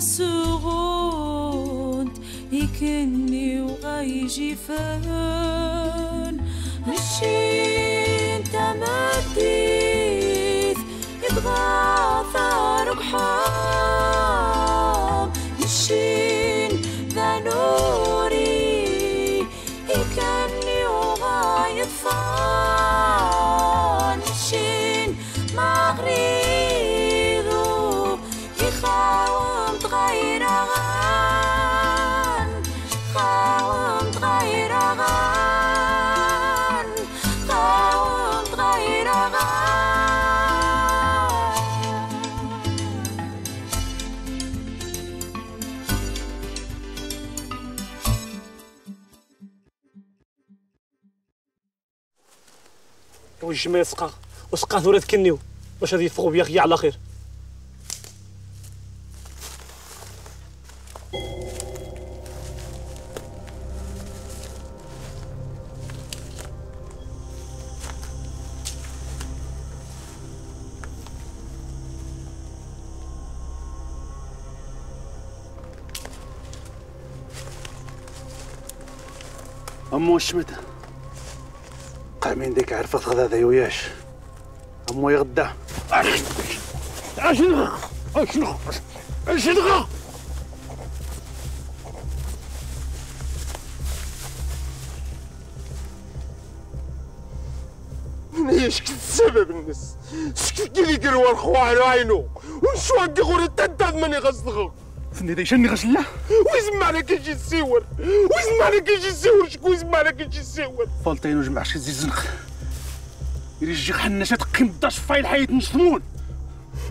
سغوند يكني وغيجي فان الشين تمديث يتغاثر بحام الشين ذا نوري يكني وغايد فان الشين مغريضو يخاون غير غان خاوم غير غان خاوم غير غان والجمال سقاه وسقاه ورا تكنيو واش هذه يفقوا بيا خيا على خير. أمو الشمتة قامين ديك عرفت غدا ذا وياش أمو يغدا أشنغا أشنغا أشنغا أنا شكت السبب الناس شكت كيلي كروان خو على عينو ونشوها كي غوري تداد ماني غصدغو فني دايش اني غسله ويزم عليك يجي يسور ويزم عليك يجي يسور شكون يزم عليك يجي يسور فالطين وجمع شي زي زنق يرجع حناشات قيمدا شفاي الحيط نشمون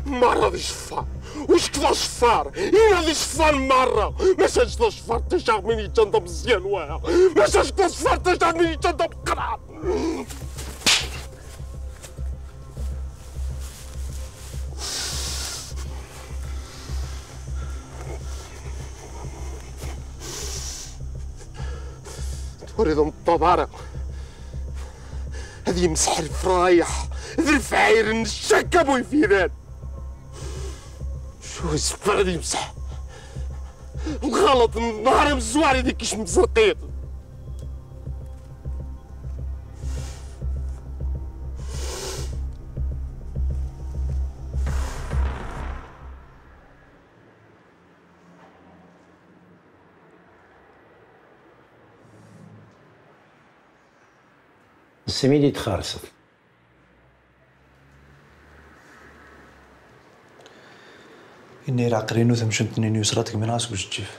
ما راضي شفار واش كذا شفار ينادي شفار مره ما ساش كذا شفار تشاغ مني تنضب مزيان واه ما ساش كذا شفار تشاغ مني تنضب قرعه وريضهم الطبارة هذه مسح الفرايح ذرف عير الشك ابوي في ذات شو الزفر هذه مسح الغلط النهار بالزواري ذيك كيش مزرقيق سميلي تخارصت إني راقرينو ثم شنتني نيوسراتك من راسك باش تجيف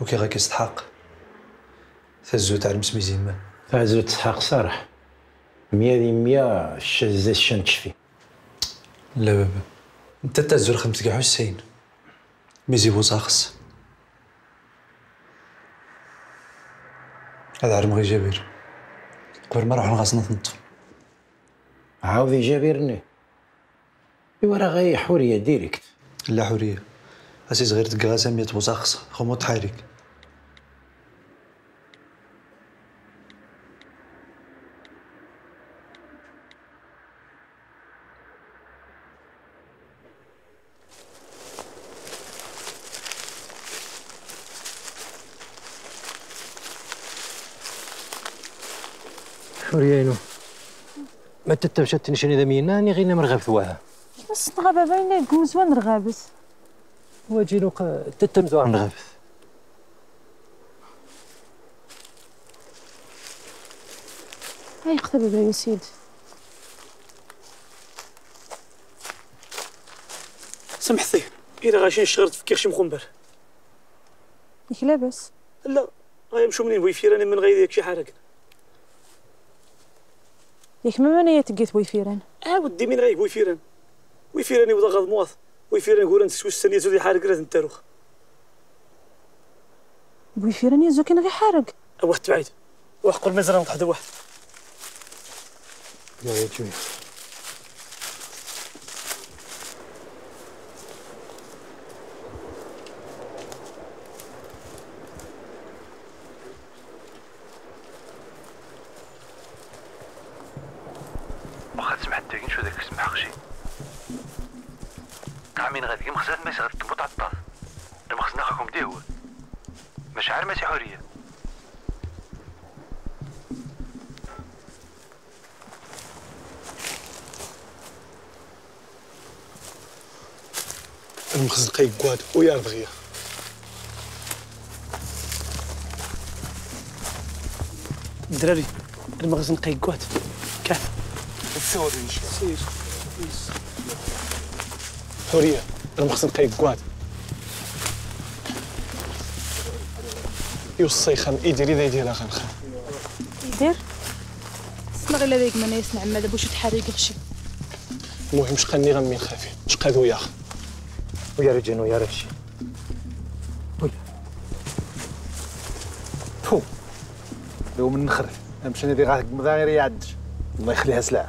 وكي غاك يستحق تازو تاع المسمي زيما تازو تسحق صراحة 100% الشاز الشان تشفي لا بابا انت تازو الخمس كاع حسين ميزي وزاخص هذا عرم غي جابير قبل ما نروح نغاصنا تنطفل عاودي جابرني ايوا راه غاي حوريه ديريكت لا حوريه اسي صغير تكغاسا 100 بوصاخص خمو تحاريك حوريانو ما تتبشتني شني ذا مينا راني غير نمرغب ثواها بس نغابة باينة يكوز ونرغابس واجي نوق تتمزو نرغبس هاي قتبة باين سيد سمحتي إلا غاشي نشغل تفكير شي مخنبر ياك لاباس لا غنمشيو منين بغي فيراني من غير ديك شي حركة ياك ما مانيا تقيت بويفيران ودي من غايب بويفيران ويفيراني ودا غاد مواث ويفيران كوران تسوش الثانية زودي حارق راه نتاروخ بويفيران يا زو كان غي حارق واحد بعيد وحق المزرعة نطيح دا واحد يا تيوي عامين غادي مخزات ما يصغر تموت على الطاف المخزن اخاكم ديهو مشاعر ماشي حريه. المخزن قيقواد ويا بغيا دراري المخزن قيقواد كاف الثوري سير حريه المخزن قيقواد يوصيخن يدير اذا يدير غنخا يدير اسمع غير هذاك ما يسمع ما دابا واش تحريك غشي المهم شقاني غنمين خافي شقادو ياخ ويا رجال ويا رجال ويا تفو لو من نخرف مشينا دي غاك مضاير يعدش الله يخليها سلعه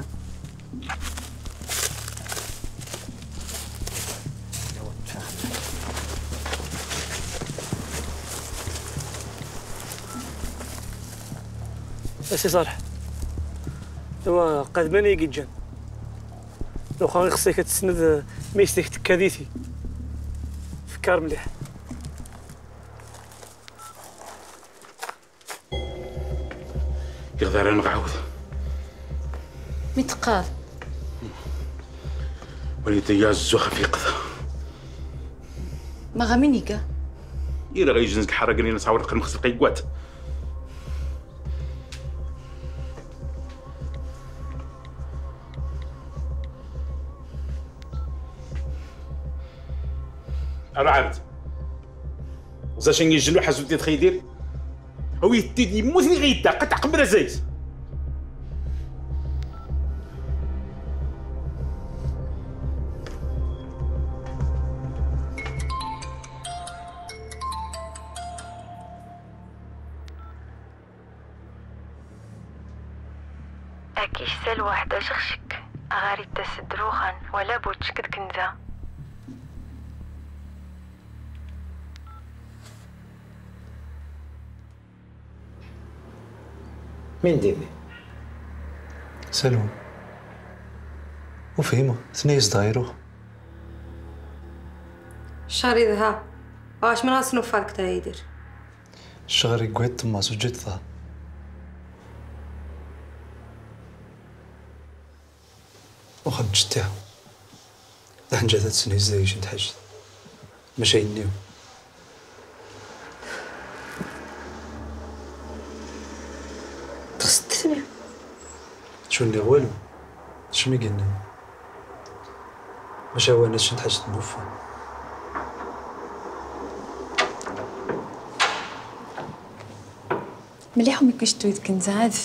سي صالح توا قاد ماني كيتجن لو خا خصك تسند ميستيك تكاديتي فكر مليح يقدر انا نعاود متقاد وليت يا زوخ في قضا ما غاميني كاع يلا غيجنز الحرق لينا تعاور قرن خص القيقوات أنا عارض زاش نجلو حزوتي تخي يدير هو يدي يموتني غيدا قطع قمرة زيت أكيش سال واحدة شخشك أغاري تسدروخان ولا بوتشكد كنزا مين ديمي؟ سلوم وفهمه تنيس دايرو الشهري ذهب واش من راسنو فالك تا يدير الشهري قعد تما سجد ذهب وخد جتها الحنجة تنيس زيش نتحجد ماشي نيو شو اللي والو شمي قلنا باش هو انا شنت حاجه نوفا مليح امي كشتو يتكنز هذا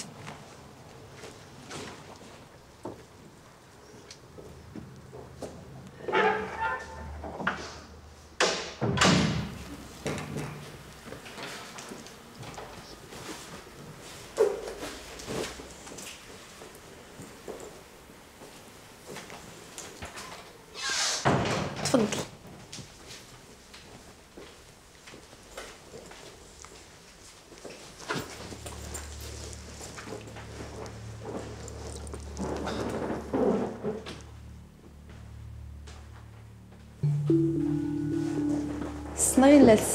صنغي لا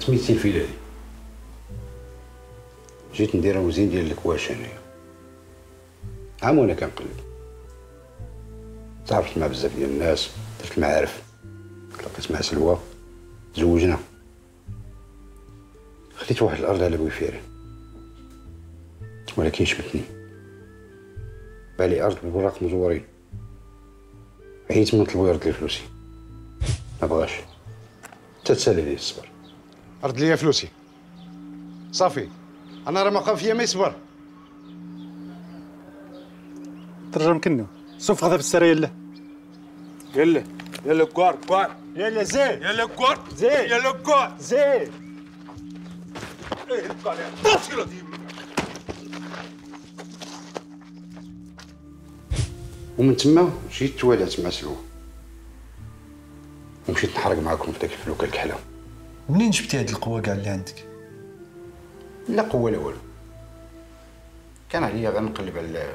سميتي الفيلادي جيت ندير وزين ديال الكواش انايا عام وانا كنقلب تعرفت مع بزاف ديال الناس درت معارف تلاقيت مع سلوى تزوجنا خديت واحد الارض على بوفيران ولكن شبتني بالي ارض بوراق مزورين عييت من طلبو يرد لي فلوسي مبغاش حتى تسالي ليه الصبر أرد لي فلوسي صافي انا راه ماقام فيا ما يصبر ترجم كنو سوف غضب السرايا له قال له يلا كور كور يلا زين يلا كور زين يلا كور زين ايه الكور يا مشكلة دي. ومن تما مشيت توالات مع سلوى ومشيت نحرق معاكم في داك الفلوكه الكحله. منين جبتي هاد القوه كاع اللي عندك؟ لا قوه لا والو، كان عليا غير نقلب على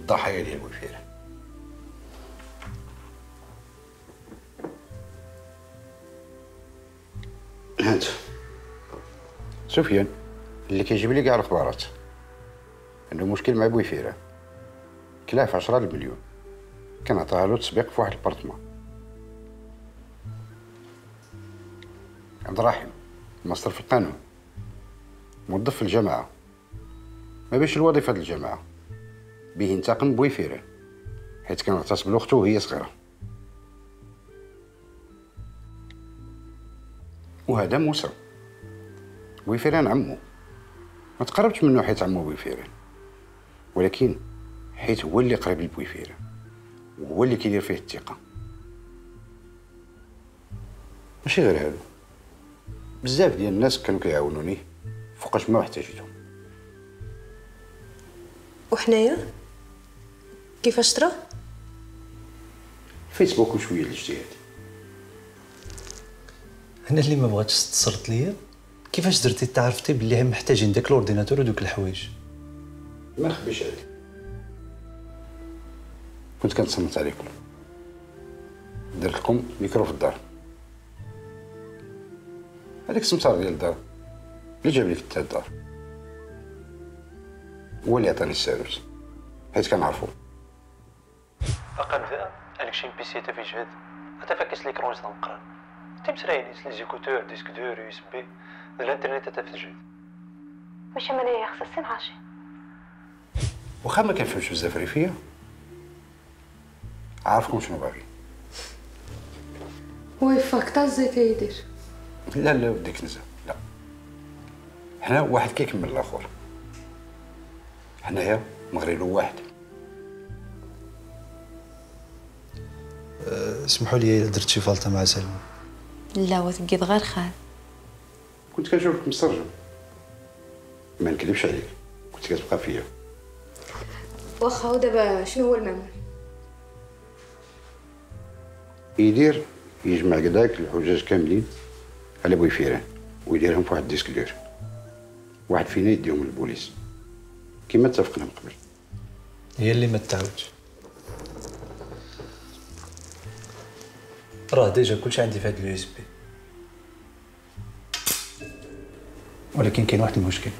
الضحايا ديال بوفيره. هانت سفيان اللي كيجيب لي كاع الخبارات، عنده مشكل مع بوفيره، كلاه في 10 المليون، كان عطاها له تسبيق في واحد البارتمان. عبد الرحيم ماستر في القانون، موظف في الجامعه، ما باش الوظيفه ديال الجامعه، به انتقم بويفيرا حيت كان اعتصم لأختو وهي صغيره، وهذا موسى بويفيران عمو، ما تقربت منه حيت عمو بويفيران، ولكن حيت هو اللي قريب لبويفيرا وهو اللي كيدير فيه الثقه. ماشي غير هادو، بزاف ديال الناس كانوا كيعاونوني فوقاش ما احتاجتهم. وحنايا كيفاش ترى؟ فيسبوك وشويه الاجتهاد. انا اللي ما بغاتش اتصلت ليا. كيفاش درتي تعرفتي باللي هم محتاجين داك الاورديناتور ودوك الحوايج؟ ما نخبيش عليك، كنت كنتصنت عليكم، درت لكم ميكرو في الدار، هذاك السمسار ديال الدار اللي جاب لي فتح الدار هو اللي عطاني الساروت حيت كنعرفو. أقنفا هذاك الشيء بي سي تا فيجهد، حتى فاكس ليكرون زعما نقرا، حتى مسرايني لي زيكوتور ديسك دور يو اس بي الانترنت حتى فيجهد. واش منايا خصها السمعه شي؟ واخا ما كنفهمش بزاف ريفيه، عارفكم شنو باغي. وي فاك تا الزيت كيدير. لا لا ودي كنزه، لا حنا واحد كيكمل الاخر، حنايا مغريضو واحد. سمحوا لي الا درت شي فالطه مع سلمى. لا وثقيت غير خال، كنت كنشوفك مسترجم، ما نكذبش عليك كنت كتبقى فيا. واخا ودابا شنو هو المعمول؟ يدير يجمع كداك الحجاج كاملين على بويفيران ويديرهم في واحد الديسك دور، واحد فينا يديهم للبوليس كما اتفقنا من قبل. هي اللي ما تعاودش، راه ديجا كلشي عندي في هاد اليو اس بي، ولكن كاين واحد المشكل،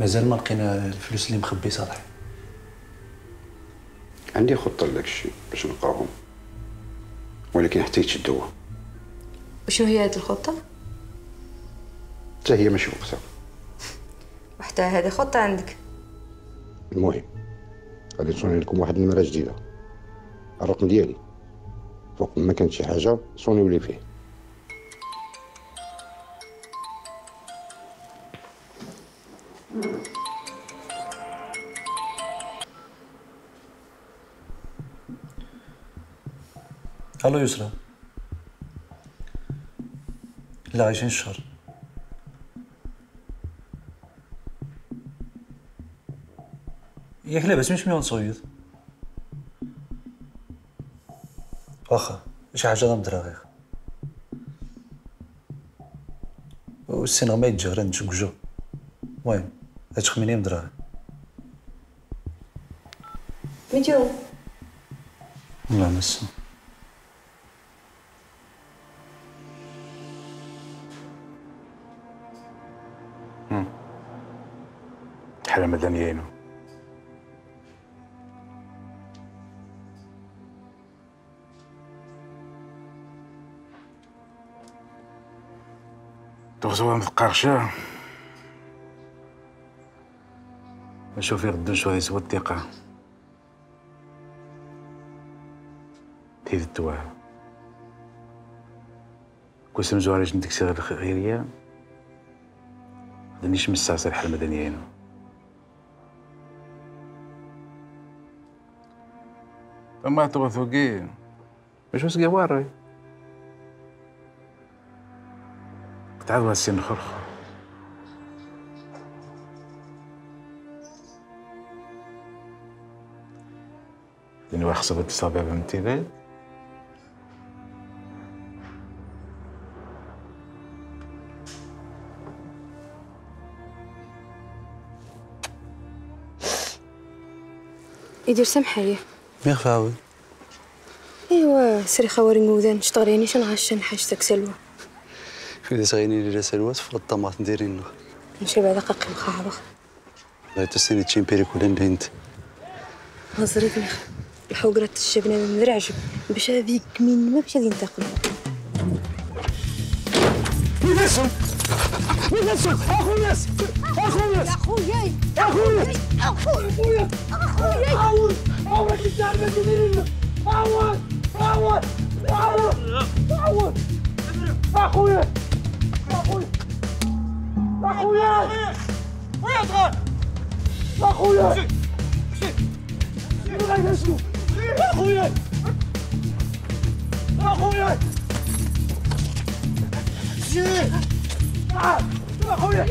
مازال ما لقينا الفلوس اللي مخبي صالح. عندي خطه لداك الشيء باش نلقاهم، ولكن حتى يتشدوها. وشنو هي هاد الخطة؟ حتى هي ماشي وقتها. وحتى هذه خطة عندك؟ المهم غادي نصوني لكم واحد النمرة جديدة، الرقم ديالي فوق ما كانت شي حاجة صونيو لي فيه. الو يسرا. لا عايشين الشهر. ياك لاباس مش مليون صويد. واخا شي حاجة غندراغيغ. و السينما يتجهر نتشكجو. المهم هتخميني مدراغي. ميتيو. الله مسلم. حاله مدنيه هنا. دوزوها متقارشه نشوف يردو شويه سوا الثقه تيد الدواء كوسم زواريش نديك سير الخيريه دنيش مساسه الحاله المدنيه هنا. اما توثقي مش جوار تعال ما السن خرخة لأني واخصبت الصابع بمتي يدير سمحية يا خفاوي ايوا سري خواري موذان نشتغلينيش نعشى نحاجتك سلوى كي تغيني لي سلوى تفرض الطماط ندير لنا نمشي بعدا قاقي مخاوخ لا تسيني تشين بيريكولا ندينت غزري بنخ الحوقره تشبنا من الرعشب باش هذيك من ما باش غادي نتاقل وينسم وينسم اخويا اخويا اخويا اخويا اخويا اخويا عاود الداربه ديال لنا عاود عاود عاود اخويا اخويا اخويا ويا دغ اخويا اخويا اخويا اخويا اخويا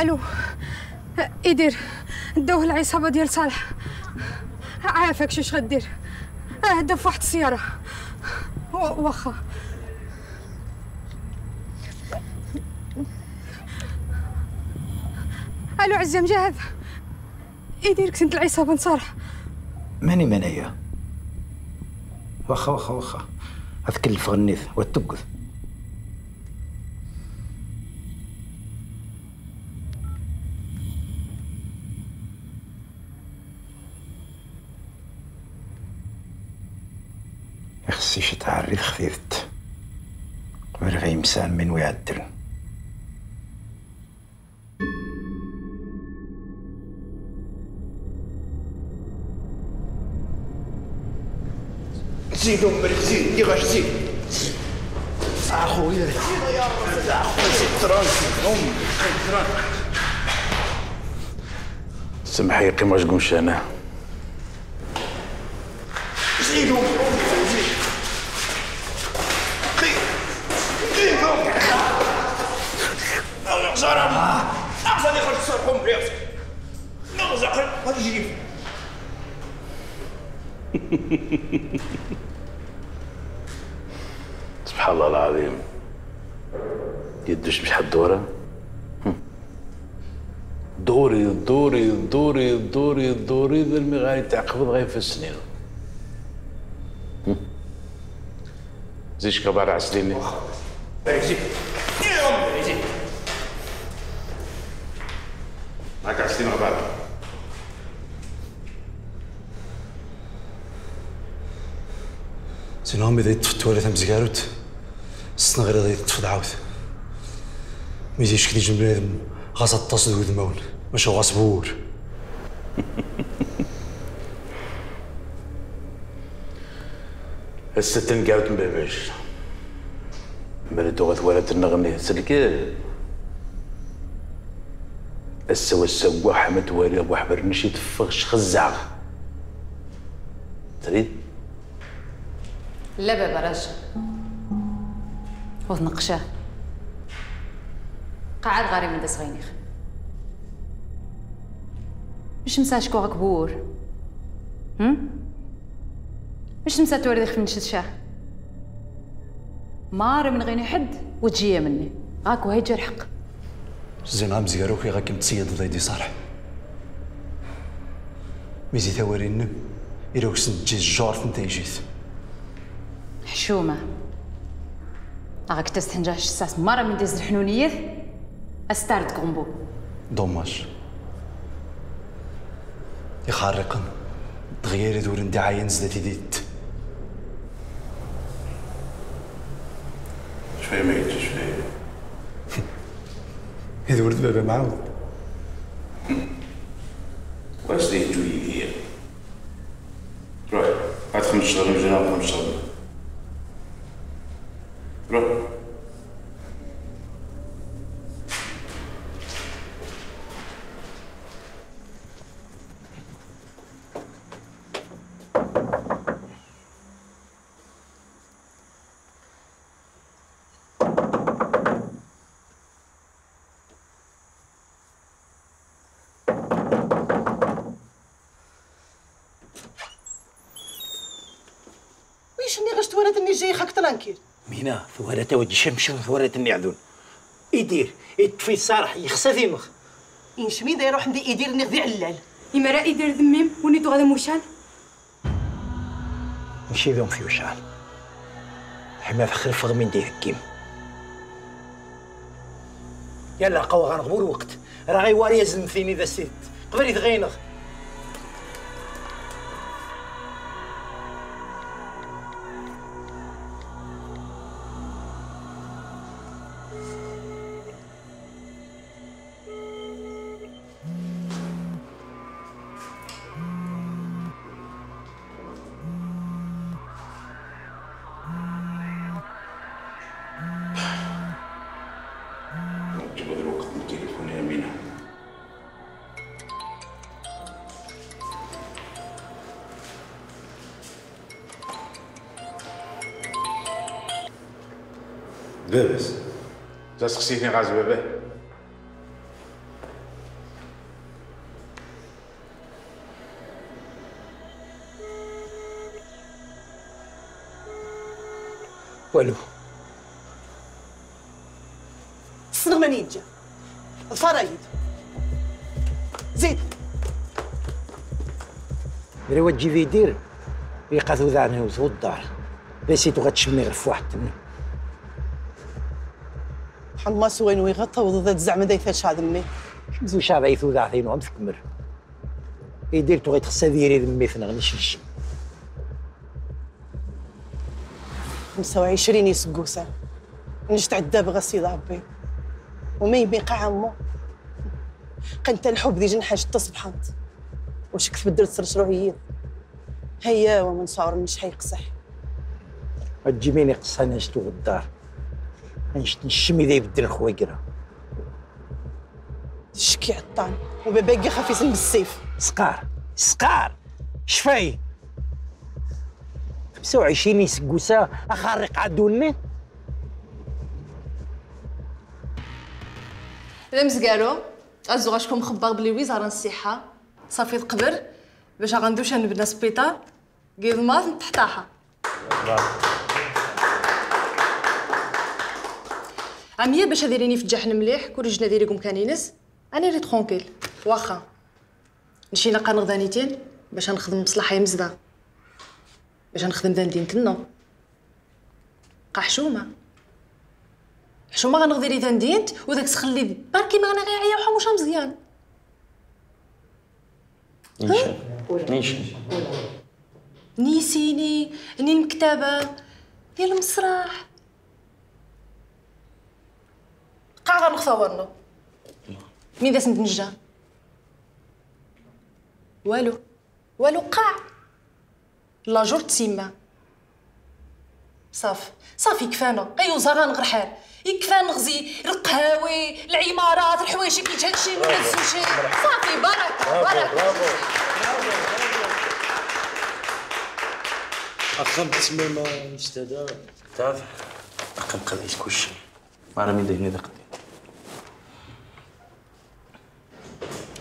الو ايدير دوه العصابه ديال صالح عافاك شو غدير؟ اهدى في واحد السيارة واخا الو عزام جاهز ايديرك سنت العصابة نصالح ماني منايا واخا واخا واخا غتكلف غنيث وتبقث خصي شي تعريض خفيفت غير غيمسان من ويعدل زيد امري زيد كي غاش زيد اخويا اخويا زيد ترانسي امي ترانسي سمحي يقيم واش قمش انا زيد سبحان الله العظيم يدوش بشحال دورة دوري دوري دوري دوري دوري ذلمي غادي تعقبض غير في السنين زيش كبار عسليني زيد زيد معاك عسلين غبار زين هومي ذا يتفت ولا ثم زكاروت السنة غير ذا يتفت عاوت ميزيش كلي جنب بنادم غاصة تصدق وذمون مش هو غاص بور الستن كاروت مباباش بردو غاث ولا تنغني سلكي السوا السوا حمد والي ابو حبر نشي تفغش خزاغ تريد لا بابا راجل وتنقشاه قاعد غاري من داس غينيخ مش مسا شكو غكبور مش مسا توري دخل نشتشاه مار من غيني حد وتجيه مني غاك وهي جرحق زين عام زياروكي غاك متسيد ضيدي صالح ميزي ثواري النم إلوك سنتجي الجار فنتاي جيت حشومه راك تستنجح الساس مره من ديز الحنونيه استارت كومبو دوماج يخرقن تغيير دور ندعاين زدت ديت شويه ما يجيش فيا. إذا ولد بابا معاود. واش زيد لي هي؟ روح عاد 5 شهور نجي ناخذ 5 شهور. روح. شني غاش توارتني جاي خاك ترانكيل مينا ثوارت ودي شمشم ثوارتني عذون يدير يتفي صارح يخسى في مخ ينشمي دا يروح ندي يدير نغذي علال يما راه يدير ذميم ونيتو غدا موشان نمشي لهم في وشعل حما فخر فغمي ندير الكيم يلا قوا غنغبو الوقت راه غيواري يزن فيني ذا سيت قبل يتغينغ لاباس جا سقسيتني غاز باباه والو الصدق ماني جا الفرايد زيد مرا واد جي في يدير يقاثو ذعنه وزو الدار باسيتو غتشمي غير في واحد تما سبحان الله سوين ويغطى وضد زعما دايفاش هذا امي شمزو شعب عيثو ذاعتين وعم تكمر يدير تو غيتخصها ديري ذمي فين غنشلش 25 يسكوسه نجت عدا بغا سيد ربي وما يبقى عمو قنت الحب دي جنحاج تصبحت واش كتب درت سرشروعيه هيا ومن صار مش حيقصح تجيبيني قصه نجتو الدار نشمي ذا يبدل الخواقرة شكي عطان وباباكي خفيسن بالسيف سقار سقار شفاي 25 يسكوسة أخرق عدوني لمزكارو أزو غاشكون مخبر بلي وزارة الصحة صافي تقبر باش غندوش نبنا سبيطار كي الماط نتحطاحا عمية باش ديريني في الجحن مليح كل رجلنا ديريكم كانينس انا ري ترونكيل واخا نمشي نلقى نغدانيتين باش نخدم مصلحه يمزده باش نخدم دندين تنو قحشومه حشومه غنغدي لي دندينت وداك تخلي بركي ما غنغي عيا وحوشه مزيان نيشي نيسيني ني المكتبه ديال المسرح قاع غنخصورنو مين داس نتنجا والو والو قاع لا جور تسيما صافي صافي كفانا ايوا زرا نغرحال يكفى نغزي القهاوي العمارات الحوايج اللي تهادشي من السوشي صافي بركه بركه برافو اخرب تسميمه مستدى تعرف قمقميش كلشي ما راه من دهني داك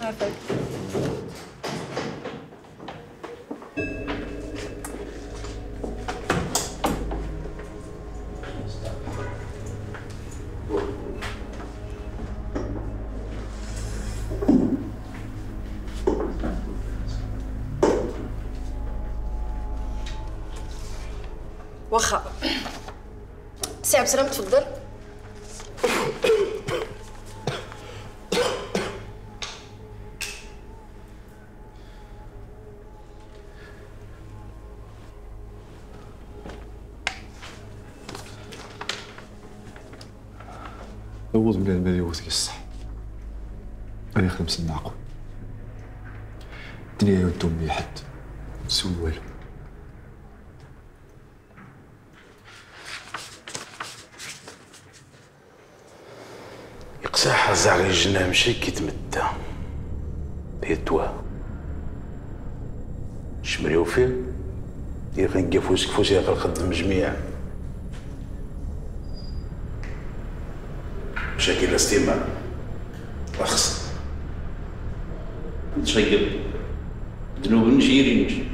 عافاك واخا سي عبد السلام تفضل أول من بالي وقتك الصح، أنا خدم سن عقل، الدنيا يودون بي حد، نسوي والو. يقصح الزعغي الجنة مشي كيتمدى، هي الدواء، شمريو فيه، دير غير نلقى فوسك فوسي غير نخدم جميع. مشاكل الاستماع رخص نتشيب ذنوب نجيرينش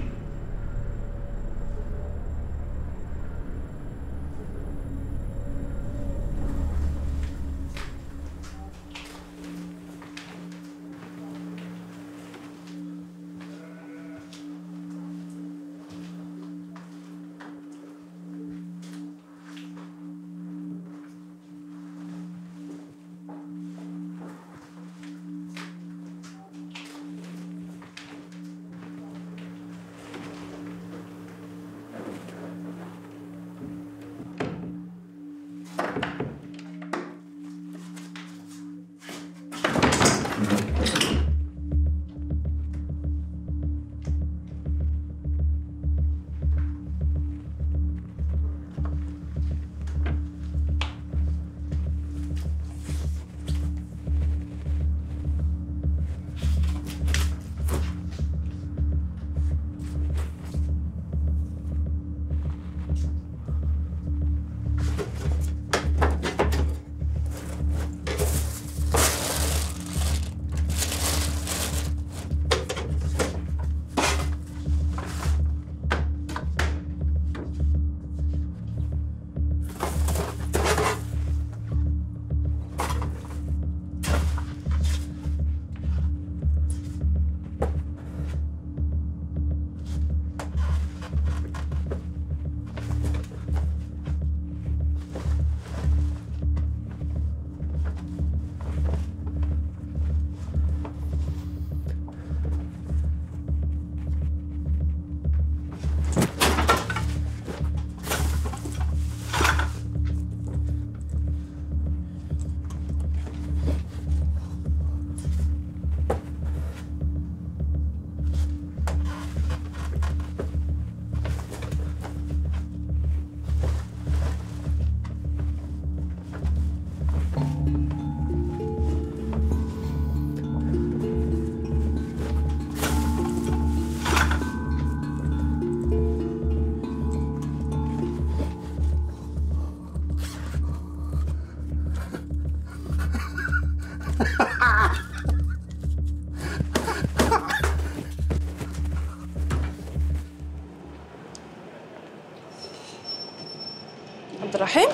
الرحيم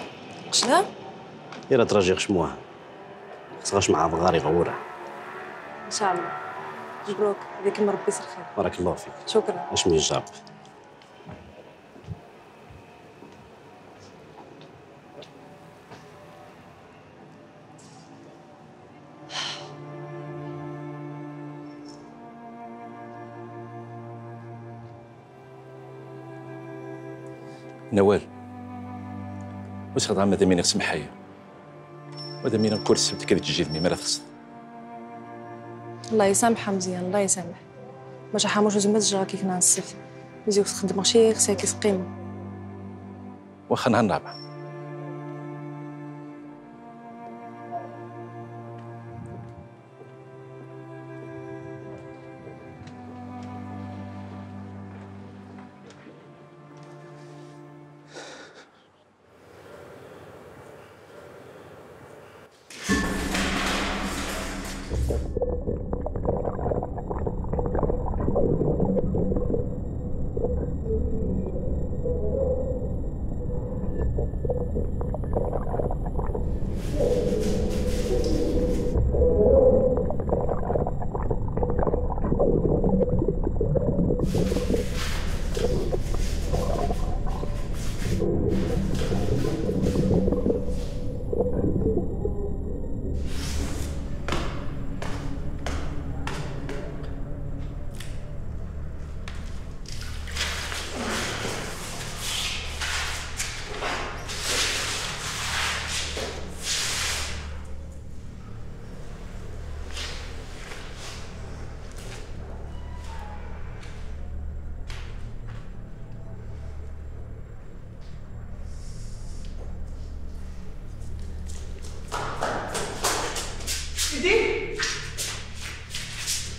قشنا يلا تراجي غشموها خصغاش مع بغاري غوره ان شاء الله. مبروك هذيك مربي سر الخير. بارك الله فيك. شكرا. اش من جاب نوال واش غادي عماد مين نقسم حيا وهذا مين نقول السبت كي تجي لمي مالا تخص الله يسامحها مزيان الله يسامح ما تحاموش زعما تجرا كيف نعسف مزيان تخدم ماشي خصها كيف قيمه واخا نهار الرابع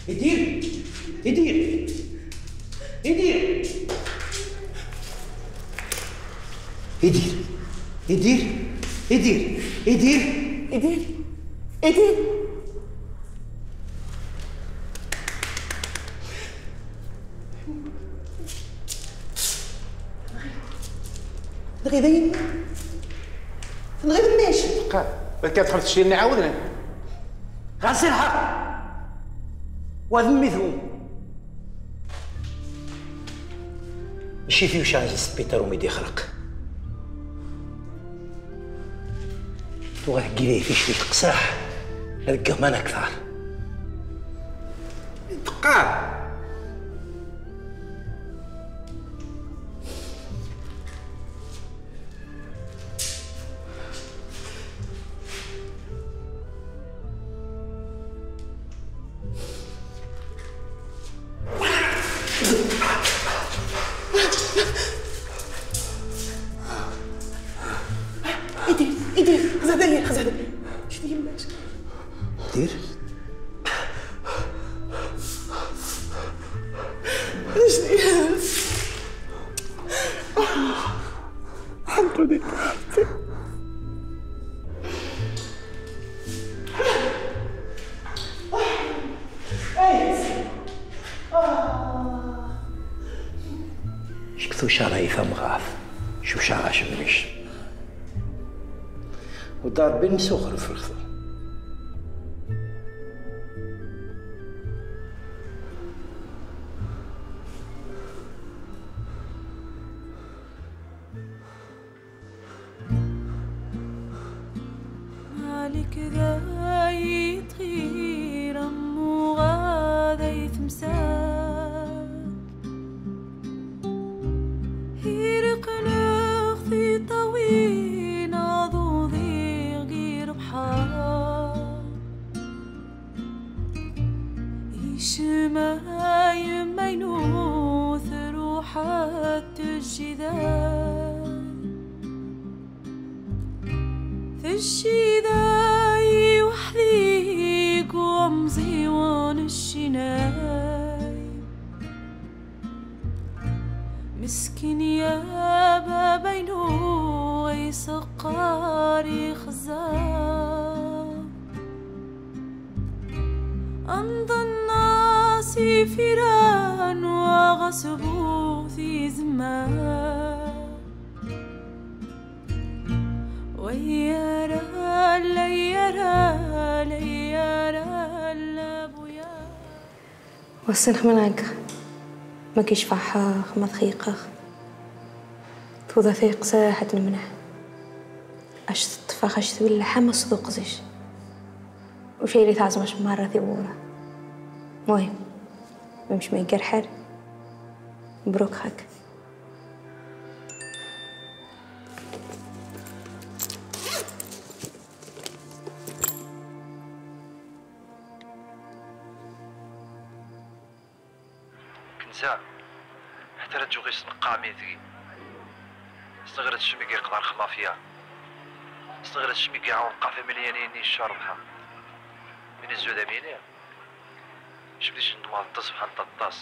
يدير يدير يدير يدير يدير يدير يدير يدير يدير نغير نغير ماشي كتدخل في الشيء نعاودنا غنصير حق وذمي ذموم ماشي فيه شي عزيز بيتر وميدي خرق تو غنحكي ليه في شويه القصاح هذاك ما نكثر دقار سخر في الخضر عليك غاي تغير أمو غادا يتمساك هيرق نغثي طويل ما يمينوث روحات الجذال في الشداي وحذيك وامزي ونشناي مسكين يا بابا بينو ويسقاري خزان أنظن سفيران وغصبوا في زمان ويرى ليرى ليرى لابويا وصلنا منك ما كيش فحاخ ما دقيقخ توضا في قصاحة المنح اش تطفخ اش تولى حما صدوق زيش وشي اللي تعزمش مرة في ورا مهم مش ما يقرحر مبروك خاك كنزا حتى راه تجوغي صنقع ميتري صغرت الشميكي قدر خما فيها صغرت الشميكي عاون قافي مليانين الشهر بها من الزود امينيا شبديش نضمع الطاس بحال الطاس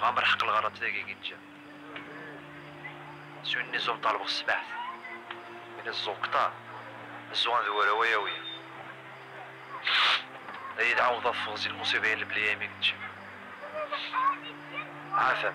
غامر حق الغرض تاعي كي تجا سوني زوم طالب الصباح من الزوق طار الزوان ذو روايه ويا ايد عوض فوزي المصيبه اللي بلي يمين تجي عافاك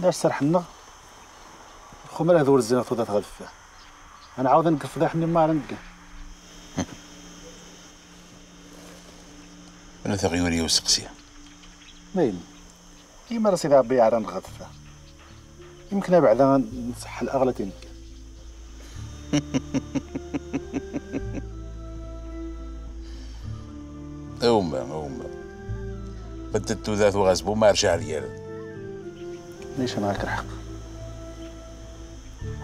لا سرحنا الخمر هذو الزينه تضات غلفه انا عاود نقف ضحني ما نلقى أنا تغيوري وسقسية مين كيما راسي دابا عران غطفة يمكن بعدا نصح الأغلتين هما بدلتو ذات وغصبو ما رجع ريال. ليش معاك الحق،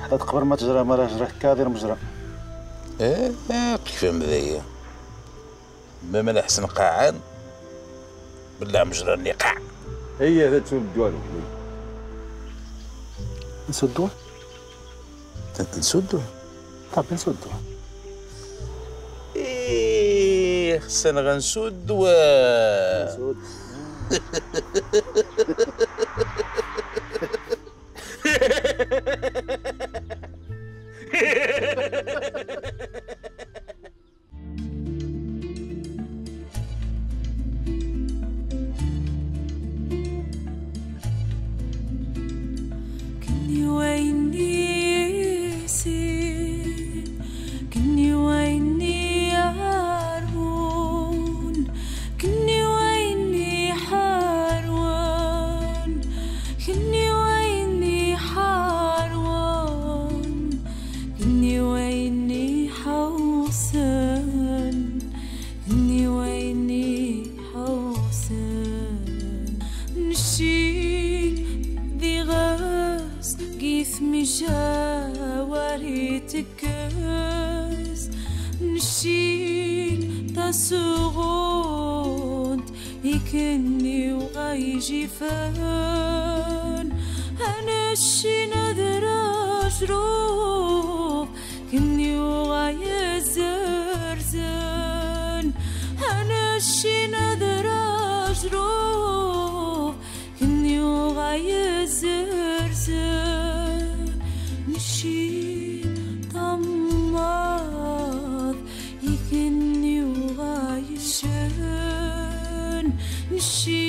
حتى قبل ما تجرى ما راه جرى كادر مجرى. ايه كيف هذايا ما من احسن قاعان بالله مجرى النقاع. هي هذا تسول الدوال نسدوه نسدوه طب نسدوه. ايه خصنا غنسدوه نسد. She